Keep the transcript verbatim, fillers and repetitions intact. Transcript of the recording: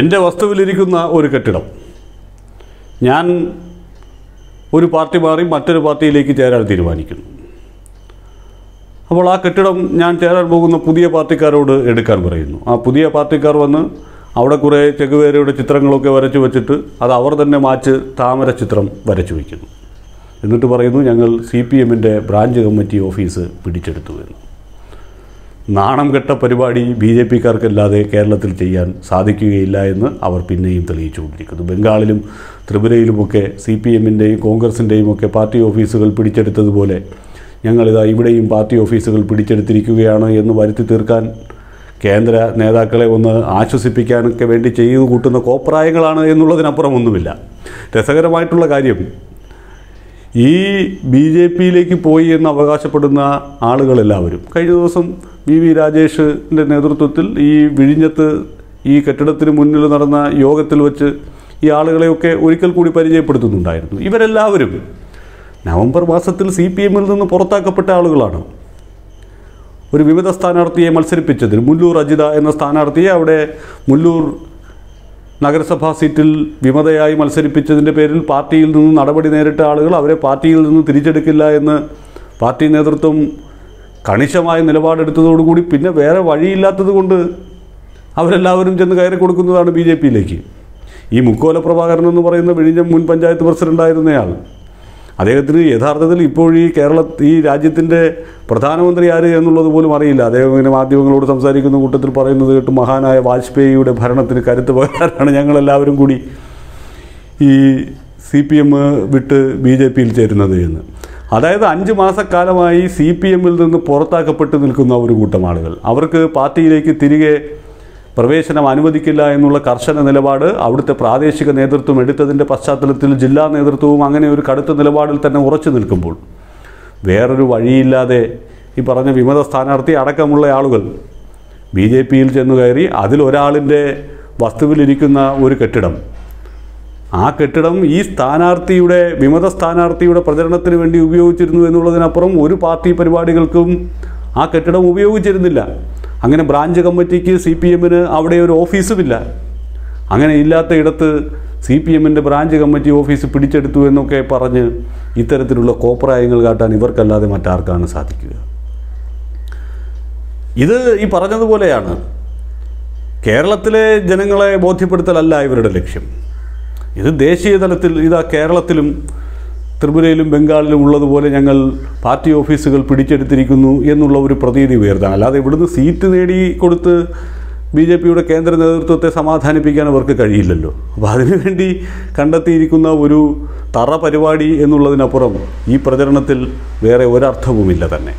എൻ്റെ വസ്തുവിലിരിക്കുന്ന ഒരു കെട്ടിടം ഞാൻ ഒരു പാർട്ടി മാറി മറ്റൊരു പാർട്ടിയിലേക്ക് ചേരാൻ തീരുമാനിക്കുന്നു. അപ്പോൾ ആ കെട്ടിടം ഞാൻ ചേരാൻ പോകുന്ന പുതിയ പാർട്ടിക്കാരോട് എടുക്കാൻ പറയുന്നു. ആ പുതിയ പാർട്ടിക്കാർ വന്ന് അവിടെ കുറേ ചെകുവേരയുടെ ചിത്രങ്ങളൊക്കെ വരച്ചു വച്ചിട്ട് അത് അവർ തന്നെ മാച്ച് താമര ചിത്രം വരച്ചു വയ്ക്കുന്നു. എന്നിട്ട് പറയുന്നു ഞങ്ങൾ സി പി എമ്മിൻ്റെ ബ്രാഞ്ച് കമ്മിറ്റി ഓഫീസ് പിടിച്ചെടുത്തു എന്ന്. നാണം കെട്ട പരിപാടി ബി ജെ പിക്കാർക്കല്ലാതെ കേരളത്തിൽ ചെയ്യാൻ സാധിക്കുകയില്ല എന്ന് അവർ പിന്നെയും തെളിയിച്ചുകൊണ്ടിരിക്കുന്നു. ബംഗാളിലും ത്രിപുരയിലുമൊക്കെ സി പി എമ്മിൻ്റെയും കോൺഗ്രസിൻ്റെയും ഒക്കെ പാർട്ടി ഓഫീസുകൾ പിടിച്ചെടുത്തതുപോലെ ഞങ്ങളിതാ ഇവിടെയും പാർട്ടി ഓഫീസുകൾ പിടിച്ചെടുത്തിരിക്കുകയാണ് എന്ന് വരുത്തി തീർക്കാൻ കേന്ദ്ര നേതാക്കളെ ഒന്ന് ആശ്വസിപ്പിക്കാനൊക്കെ വേണ്ടി ചെയ്തു കൂട്ടുന്ന കോപ്രായങ്ങളാണ് എന്നുള്ളതിനപ്പുറം ഒന്നുമില്ല. രസകരമായിട്ടുള്ള കാര്യം, ഈ ബി ജെ പിയിലേക്ക് പോയി എന്ന് അവകാശപ്പെടുന്ന ആളുകളെല്ലാവരും കഴിഞ്ഞ ദിവസം വി വി രാജേഷിൻ്റെ നേതൃത്വത്തിൽ ഈ വിഴിഞ്ഞത്ത് ഈ കെട്ടിടത്തിന് മുന്നിൽ നടന്ന യോഗത്തിൽ വച്ച് ഈ ആളുകളെയൊക്കെ ഒരിക്കൽ കൂടി പരിചയപ്പെടുത്തുന്നുണ്ടായിരുന്നു. ഇവരെല്ലാവരും നവംബർ മാസത്തിൽ സി പി എമ്മിൽ നിന്ന് പുറത്താക്കപ്പെട്ട ആളുകളാണ്. ഒരു വിമത സ്ഥാനാർത്ഥിയെ മത്സരിപ്പിച്ചതിൽ മുല്ലൂർ അജിത എന്ന സ്ഥാനാർത്ഥിയെ അവിടെ മുല്ലൂർ നഗരസഭാ സീറ്റിൽ വിമതയായി മത്സരിപ്പിച്ചതിൻ്റെ പേരിൽ പാർട്ടിയിൽ നിന്ന് നടപടി നേരിട്ട ആളുകൾ അവരെ പാർട്ടിയിൽ നിന്ന് തിരിച്ചെടുക്കില്ല എന്ന് പാർട്ടി നേതൃത്വം കണിശമായ നിലപാടെടുത്തതോടുകൂടി പിന്നെ വേറെ വഴിയില്ലാത്തത് കൊണ്ട് അവരെല്ലാവരും ചെന്ന് കയറി കൊടുക്കുന്നതാണ് ബി ജെ പിയിലേക്ക്. ഈ മുക്കോല പ്രഭാകരൻ എന്ന് പറയുന്ന വിഴിഞ്ഞം മുൻ പഞ്ചായത്ത് പ്രസിഡൻ്റായിരുന്നയാൾ, അദ്ദേഹത്തിന് യഥാർത്ഥത്തിൽ ഇപ്പോൾ ഈ കേരള ഈ രാജ്യത്തിൻ്റെ പ്രധാനമന്ത്രി ആര് എന്നുള്ളത് പോലും അറിയില്ല. അദ്ദേഹം ഇങ്ങനെ മാധ്യമങ്ങളോട് സംസാരിക്കുന്ന കൂട്ടത്തിൽ പറയുന്നത് കേട്ട് മഹാനായ വാജ്പേയിയുടെ ഭരണത്തിന് കരുത്ത് പകരാനാണ് ഞങ്ങളെല്ലാവരും കൂടി ഈ സി പി എം വിട്ട് ബി ജെ പിയിൽ ചേരുന്നത് എന്ന്. അതായത് അഞ്ച് മാസക്കാലമായി സി പി എമ്മിൽ നിന്ന് പുറത്താക്കപ്പെട്ട് നിൽക്കുന്ന ഒരു കൂട്ടം ആളുകൾ, അവർക്ക് പാർട്ടിയിലേക്ക് തിരികെ പ്രവേശനം അനുവദിക്കില്ല എന്നുള്ള കർശന നിലപാട് അവിടുത്തെ പ്രാദേശിക നേതൃത്വം എടുത്തതിൻ്റെ പശ്ചാത്തലത്തിൽ ജില്ലാ നേതൃത്വവും അങ്ങനെ ഒരു കടുത്ത നിലപാടിൽ തന്നെ ഉറച്ചു നിൽക്കുമ്പോൾ വേറൊരു വഴിയില്ലാതെ ഈ പറഞ്ഞ വിമത സ്ഥാനാർത്ഥി അടക്കമുള്ള ആളുകൾ ബി ജെ പിയിൽ ചെന്നു കയറി അതിലൊരാളിൻ്റെ വസ്തുവിലിരിക്കുന്ന ഒരു കെട്ടിടം, ആ കെട്ടിടം ഈ സ്ഥാനാർത്ഥിയുടെ വിമത സ്ഥാനാർത്ഥിയുടെ പ്രചരണത്തിന് വേണ്ടി ഉപയോഗിച്ചിരുന്നു എന്നുള്ളതിനപ്പുറം ഒരു പാർട്ടി പരിപാടികൾക്കും ആ കെട്ടിടം ഉപയോഗിച്ചിരുന്നില്ല. അങ്ങനെ ബ്രാഞ്ച് കമ്മിറ്റിക്ക് സി പി എമ്മിന് അവിടെ ഒരു ഓഫീസുമില്ല. അങ്ങനെ ഇല്ലാത്ത ഇടത്ത് സി പി എമ്മിൻ്റെ ബ്രാഞ്ച് കമ്മിറ്റി ഓഫീസ് പിടിച്ചെടുത്തു എന്നൊക്കെ പറഞ്ഞ് ഇത്തരത്തിലുള്ള കോപ്രായങ്ങൾ കാട്ടാൻ ഇവർക്കല്ലാതെ മറ്റാർക്കാണ് സാധിക്കുക? ഇത് ഈ പറഞ്ഞതുപോലെയാണ്. കേരളത്തിലെ ജനങ്ങളെ ബോധ്യപ്പെടുത്തലല്ല ഇവരുടെ ലക്ഷ്യം. ഇത് ദേശീയ തലത്തിൽ ഇതാ കേരളത്തിലും ത്രിപുരയിലും ബംഗാളിലും ഉള്ളതുപോലെ ഞങ്ങൾ പാർട്ടി ഓഫീസുകൾ പിടിച്ചെടുത്തിരിക്കുന്നു എന്നുള്ള ഒരു പ്രതീതി ഉയർത്താൻ, അല്ലാതെ ഇവിടുന്ന് സീറ്റ് നേടിക്കൊടുത്ത് ബി ജെ പിയുടെ കേന്ദ്ര നേതൃത്വത്തെ സമാധാനിപ്പിക്കാൻ അവർക്ക് കഴിയില്ലല്ലോ. അപ്പോൾ അതിനുവേണ്ടി കണ്ടെത്തിയിരിക്കുന്ന ഒരു തറ പരിപാടി എന്നുള്ളതിനപ്പുറം ഈ പ്രചരണത്തിൽ വേറെ ഒരർത്ഥവുമില്ല തന്നെ.